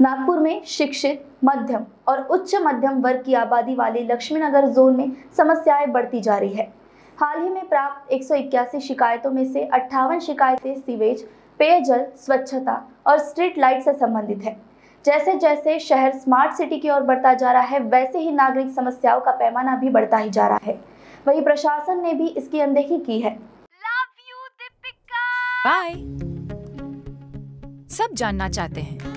नागपुर में शिक्षित, मध्यम और उच्च मध्यम वर्ग की आबादी वाले लक्ष्मीनगर जोन में समस्याएं बढ़ती जा रही है। हाल ही में प्राप्त 181 शिकायतों में से 58 शिकायतें सीवेज, पेयजल, स्वच्छता और स्ट्रीट लाइट से संबंधित है। जैसे जैसे शहर स्मार्ट सिटी की ओर बढ़ता जा रहा है, वैसे ही नागरिक समस्याओं का पैमाना भी बढ़ता ही जा रहा है। वही प्रशासन ने भी इसकी अनदेखी की है। बाय। सब जानना चाहते हैं